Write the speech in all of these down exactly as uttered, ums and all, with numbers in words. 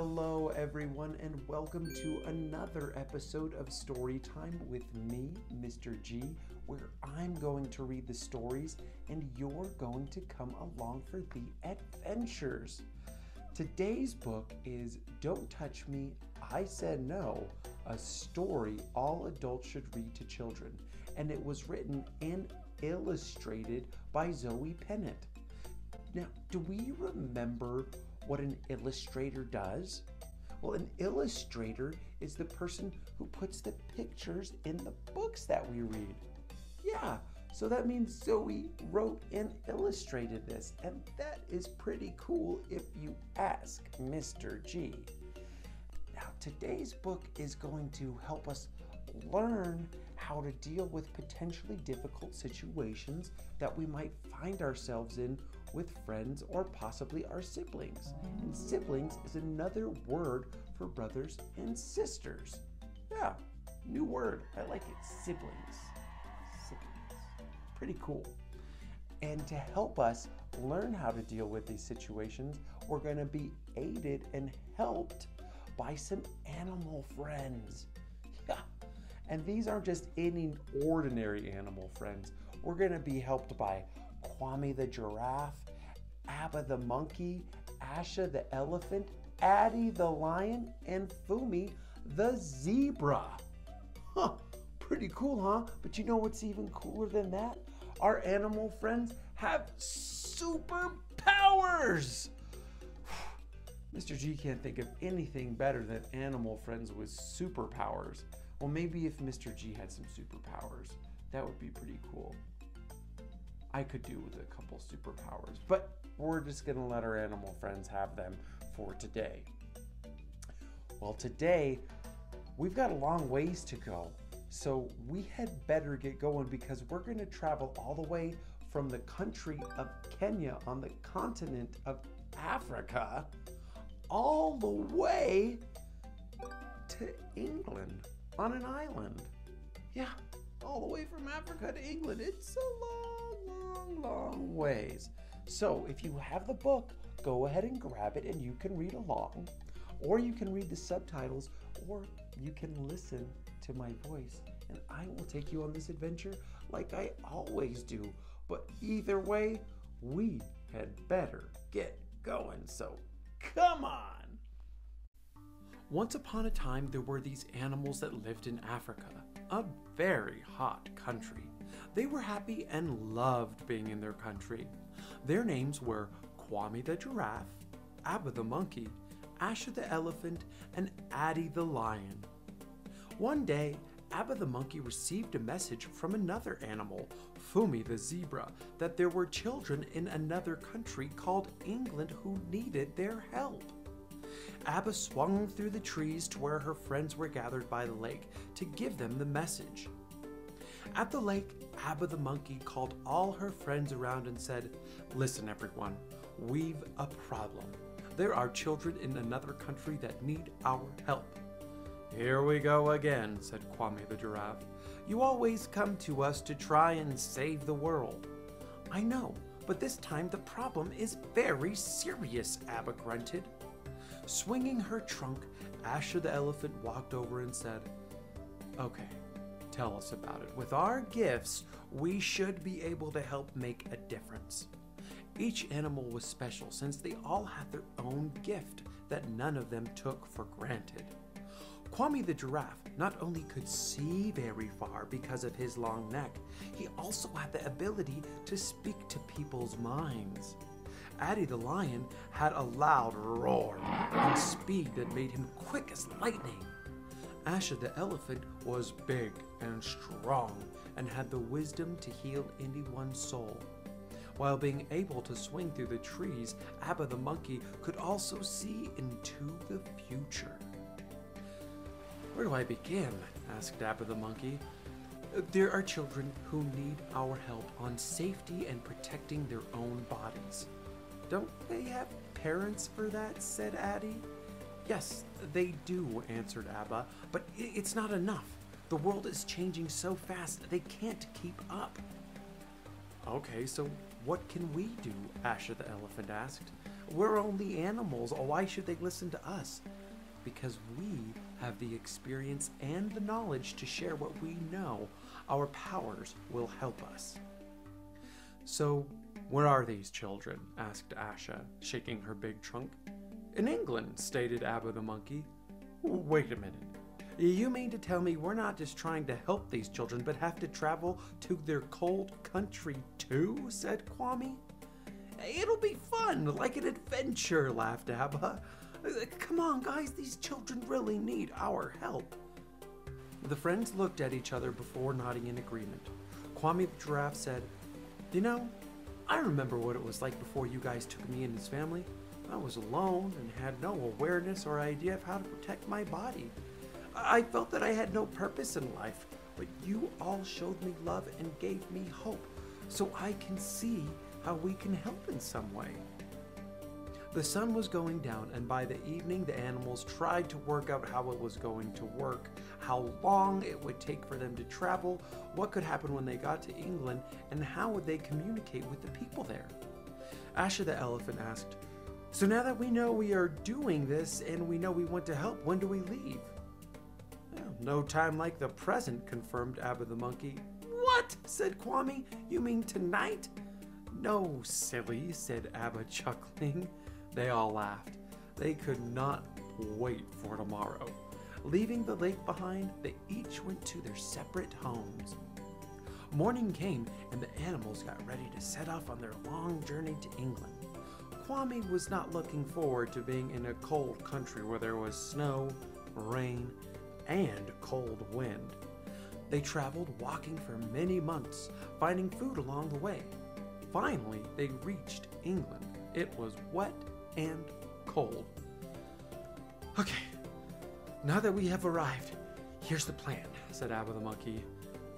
Hello everyone and welcome to another episode of Storytime with me, Mister G, where I'm going to read the stories and you're going to come along for the adventures. Today's book is Don't Touch Me, I Said No, a story all adults should read to children, and it was written and illustrated by Zoe Pennant. Now, do we remember what an illustrator does? Well, an illustrator is the person who puts the pictures in the books that we read. Yeah, so that means Zoe wrote and illustrated this, and that is pretty cool if you ask Mister G. Now, today's book is going to help us learn how to deal with potentially difficult situations that we might find ourselves in with friends or possibly our siblings. And siblings is another word for brothers and sisters. Yeah, new word. I like it. Siblings. Siblings. Pretty cool. And to help us learn how to deal with these situations, we're going to be aided and helped by some animal friends. Yeah. And these aren't just any ordinary animal friends. We're gonna be helped by Kwame the giraffe, Abba the monkey, Asha the elephant, Addy the lion, and Fumi the zebra. Huh, pretty cool, huh? But you know what's even cooler than that? Our animal friends have superpowers! Mister G can't think of anything better than animal friends with superpowers. Well, maybe if Mister G had some superpowers, that would be pretty cool. I could do with a couple superpowers, but we're just gonna let our animal friends have them for today. Well, today, we've got a long ways to go, so we had better get going because we're gonna travel all the way from the country of Kenya on the continent of Africa, all the way to England. On an island. Yeah, all the way from Africa to England. It's a long, long, long ways. So if you have the book, go ahead and grab it and you can read along, or you can read the subtitles, or you can listen to my voice and I will take you on this adventure like I always do. But either way, we had better get going. So come on. Once upon a time, there were these animals that lived in Africa, a very hot country. They were happy and loved being in their country. Their names were Kwame the giraffe, Abba the monkey, Asha the elephant, and Addy the lion. One day, Abba the monkey received a message from another animal, Fumi the zebra, that there were children in another country called England who needed their help. Abba swung through the trees to where her friends were gathered by the lake to give them the message. At the lake, Abba the monkey called all her friends around and said, "Listen everyone, we've a problem. There are children in another country that need our help." "Here we go again," said Kwame the giraffe. "You always come to us to try and save the world." "I know, but this time the problem is very serious," Abba grunted. Swinging her trunk, Asha the elephant walked over and said, "Okay, tell us about it. With our gifts, we should be able to help make a difference." Each animal was special since they all had their own gift that none of them took for granted. Kwame the giraffe not only could see very far because of his long neck, he also had the ability to speak to people's minds. Addy the lion had a loud roar and speed that made him quick as lightning. Asha the elephant was big and strong and had the wisdom to heal anyone's soul. While being able to swing through the trees, Abba the monkey could also see into the future. "Where do I begin?" asked Abba the monkey. "There are children who need our help on safety and protecting their own bodies." "Don't they have parents for that?" said Addy. "Yes, they do," answered Abba, "but it's not enough. The world is changing so fast they can't keep up." "Okay, so What can we do? Asha the elephant asked. We're only animals. Why should they listen to us? Because we have the experience and the knowledge to share what we know. Our powers will help us. So, where are these children? Asked Asha, shaking her big trunk. In England, stated Abba the monkey. Wait a minute. You mean to tell me we're not just trying to help these children, but have to travel to their cold country too? Said Kwame. It'll be fun, like an adventure, laughed Abba. Come on, guys, these children really need our help. The friends looked at each other before nodding in agreement. Kwame the giraffe said, You know, I remember what it was like before you guys took me and his family. I was alone and had no awareness or idea of how to protect my body. I felt that I had no purpose in life, but you all showed me love and gave me hope, so I can see how we can help in some way. The sun was going down, and by the evening the animals tried to work out how it was going to work, how long it would take for them to travel, what could happen when they got to England, and how would they communicate with the people there. Asha the elephant asked, So now that we know we are doing this and we know we want to help, when do we leave? Well, no time like the present, confirmed Abba the monkey. What? Said Kwame. You mean tonight? No, silly, said Abba, chuckling. They all laughed. They could not wait for tomorrow. Leaving the lake behind, they each went to their separate homes. Morning came, and the animals got ready to set off on their long journey to England. Kwame was not looking forward to being in a cold country where there was snow, rain, and cold wind. They traveled walking for many months, finding food along the way. Finally, they reached England. It was wet and cold. Okay, now that we have arrived, here's the plan, said Abba the monkey.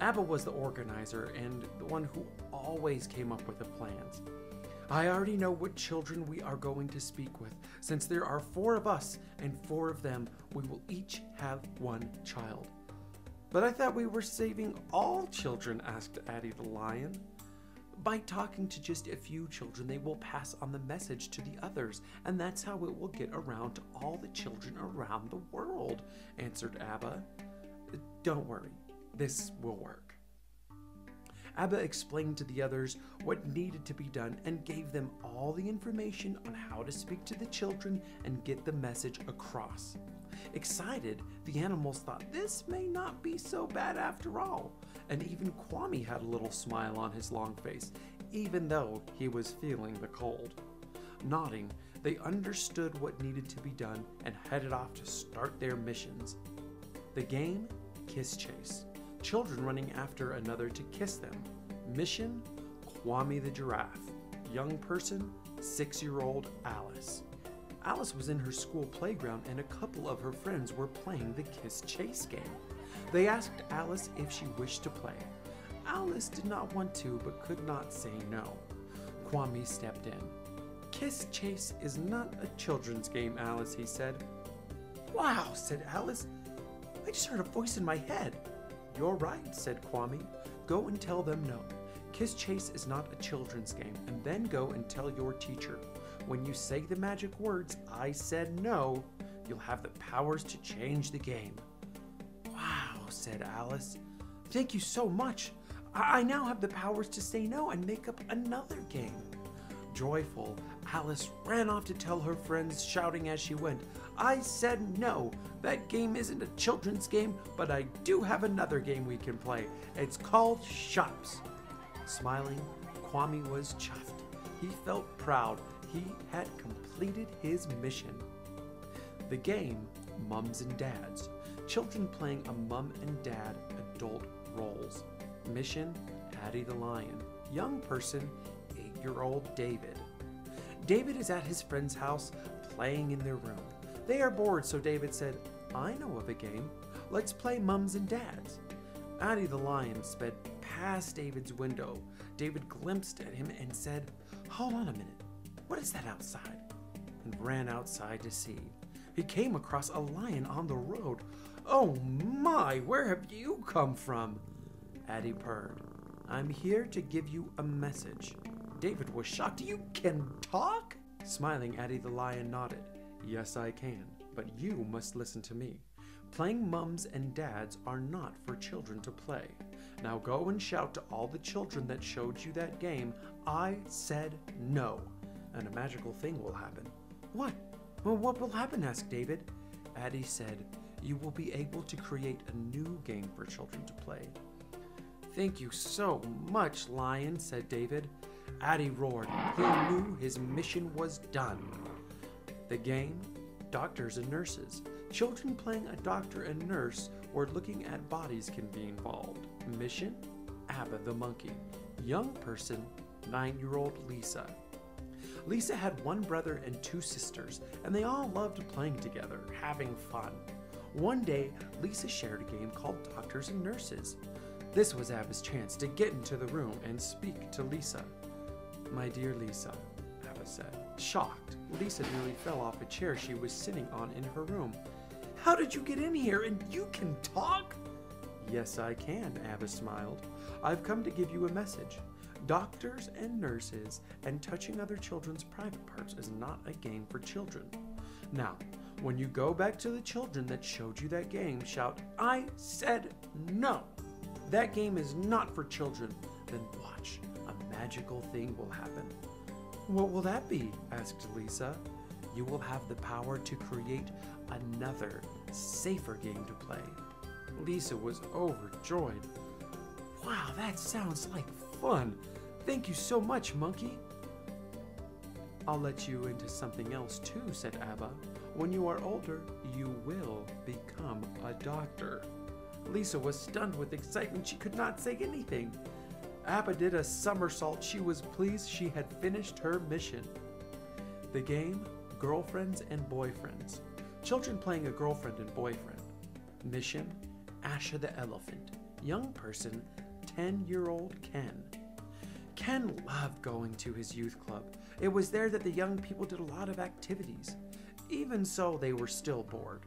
Abba was the organizer and the one who always came up with the plans. I already know what children we are going to speak with. Since there are four of us and four of them, we will each have one child. But I thought we were saving all children, asked Addy the lion. By talking to just a few children, they will pass on the message to the others, and that's how it will get around to all the children around the world, answered Abba. Don't worry, this will work. Abba explained to the others what needed to be done and gave them all the information on how to speak to the children and get the message across. Excited, the animals thought this may not be so bad after all, and even Kwame had a little smile on his long face, even though he was feeling the cold. Nodding, they understood what needed to be done and headed off to start their missions. The game, Kiss Chase. Children running after another to kiss them. Mission, Kwame the giraffe. Young person, six-year-old Alice. Alice was in her school playground and a couple of her friends were playing the Kiss Chase game. They asked Alice if she wished to play. Alice did not want to but could not say no. Kwame stepped in. Kiss Chase is not a children's game, Alice, he said. Wow, said Alice. I just heard a voice in my head. You're right, said Kwame. Go and tell them no. Kiss Chase is not a children's game, and then go and tell your teacher. When you say the magic words, I said no, you'll have the powers to change the game. Wow, said Alice. Thank you so much. I, I now have the powers to say no and make up another game. Joyful, Alice ran off to tell her friends, shouting as she went, I said no, that game isn't a children's game, but I do have another game we can play. It's called Shops. Smiling, Kwame was chuffed. He felt proud. He had completed his mission. The game, Mums and Dads. Children playing a mum and dad adult roles. Mission, Addy the lion. Young person, eight-year-old David. David is at his friend's house playing in their room. They are bored, so David said, I know of a game. Let's play Mums and Dads. Addy the lion sped past David's window. David glimpsed at him and said, Hold on a minute. What is that outside? And ran outside to see. He came across a lion on the road. Oh my, where have you come from? Addy purred. I'm here to give you a message. David was shocked. You can talk? Smiling, Addy the lion nodded. Yes, I can, but you must listen to me. Playing mums and dads are not for children to play. Now go and shout to all the children that showed you that game, I said no, and a magical thing will happen. What? Well, what will happen? Asked David. Addy said, you will be able to create a new game for children to play. Thank you so much, Lion, said David. Addy roared. He knew his mission was done. The game? Doctors and nurses. Children playing a doctor and nurse or looking at bodies can be involved. Mission? Abba the monkey. Young person? Nine-year-old Lisa. Lisa had one brother and two sisters, and they all loved playing together, having fun. One day, Lisa shared a game called Doctors and Nurses. This was Abba's chance to get into the room and speak to Lisa. My dear Lisa, Abba said. Shocked, Lisa nearly fell off a chair she was sitting on in her room. How did you get in here and you can talk? Yes, I can, Abba smiled. I've come to give you a message. Doctors and nurses and touching other children's private parts is not a game for children. Now, when you go back to the children that showed you that game, shout, I said no. That game is not for children. Then watch, a magical thing will happen. What will that be? Asked Lisa. You will have the power to create another, safer game to play. Lisa was overjoyed. Wow, that sounds like fun. Thank you so much, monkey. I'll let you into something else too, said Abba. When you are older, you will become a doctor. Lisa was stunned with excitement. She could not say anything. Abba did a somersault. She was pleased she had finished her mission. The game, girlfriends and boyfriends. Children playing a girlfriend and boyfriend. Mission, Asha the elephant. Young person, ten-year-old Ken. Ken loved going to his youth club. It was there that the young people did a lot of activities. Even so, they were still bored.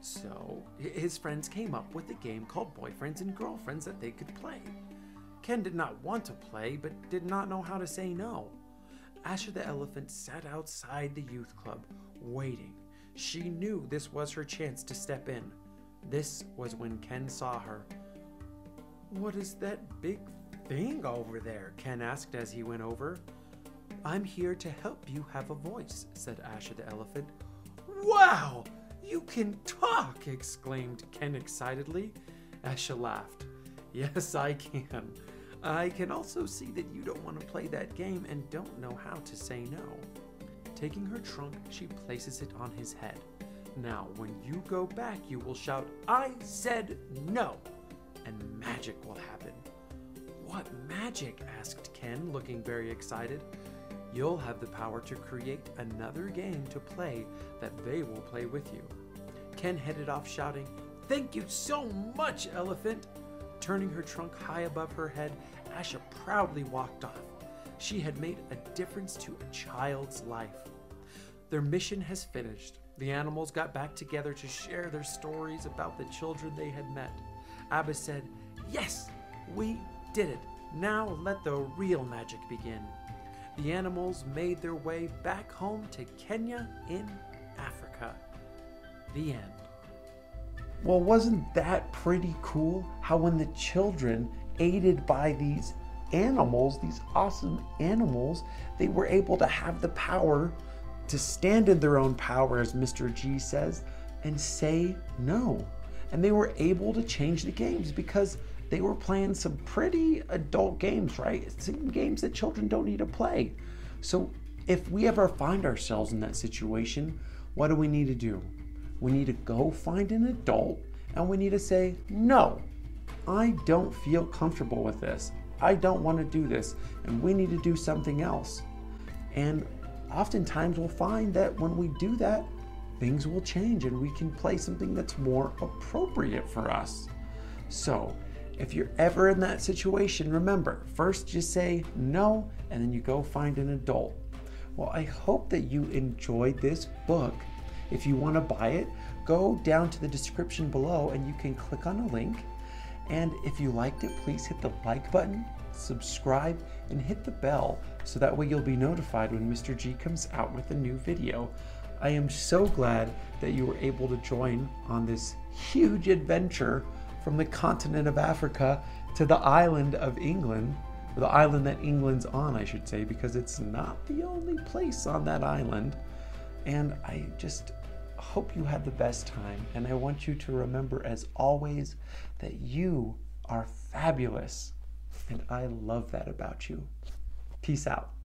So, his friends came up with a game called Boyfriends and Girlfriends that they could play. Ken did not want to play, but did not know how to say no. Asha the elephant sat outside the youth club, waiting. She knew this was her chance to step in. This was when Ken saw her. What is that big thing over there? Ken asked as he went over. I'm here to help you have a voice, said Asha the elephant. Wow! You can talk! Exclaimed Ken excitedly. Asha laughed. Yes, I can. I can also see that you don't want to play that game and don't know how to say no. Taking her trunk, she places it on his head. Now, when you go back, you will shout, I said no! And magic will happen. What magic? Asked Ken, looking very excited. You'll have the power to create another game to play that they will play with you. Ken headed off shouting, Thank you so much, elephant! Turning her trunk high above her head, Asha proudly walked off. She had made a difference to a child's life. Their mission has finished. The animals got back together to share their stories about the children they had met. Abba said, Yes, we did it. Now let the real magic begin. The animals made their way back home to Kenya in Africa. The end. Well, wasn't that pretty cool? How when the children, aided by these animals, these awesome animals, they were able to have the power to stand in their own power, as Mister G says, and say no. And they were able to change the games because they were playing some pretty adult games, right? Some games that children don't need to play. So if we ever find ourselves in that situation, what do we need to do? We need to go find an adult and we need to say, no, I don't feel comfortable with this. I don't want to do this. And we need to do something else. And oftentimes we'll find that when we do that, things will change and we can play something that's more appropriate for us. So if you're ever in that situation, remember, first just say no, and then you go find an adult. Well, I hope that you enjoyed this book. If you want to buy it, go down to the description below and you can click on a link And if you liked it, please hit the like button, subscribe, and hit the bell, so that way you'll be notified when Mister G comes out with a new video. I am so glad that you were able to join on this huge adventure from the continent of Africa to the island of England, or the island that England's on, I should say, because it's not the only place on that island. And I just hope you had the best time. And I want you to remember, as always, that you are fabulous. And I love that about you. Peace out.